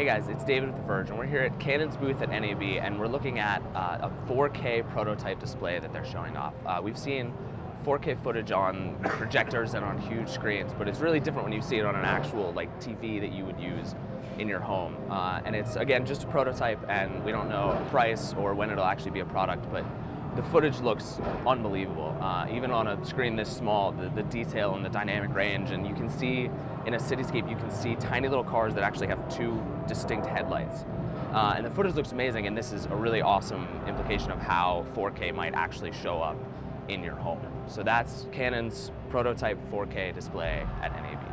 Hey guys, it's David with The Verge, and we're here at Canon's booth at NAB, and we're looking at a 4K prototype display that they're showing off. We've seen 4K footage on projectors and on huge screens, but it's really different when you see it on an actual TV that you would use in your home. And it's, again, just a prototype, and we don't know a price or when it'll actually be a product, but the footage looks unbelievable. Even on a screen this small, the detail and the dynamic range, and you can see in a cityscape, you can see tiny little cars that actually have two distinct headlights. And the footage looks amazing, and this is a really awesome implication of how 4K might actually show up in your home. So that's Canon's prototype 4K display at NAB.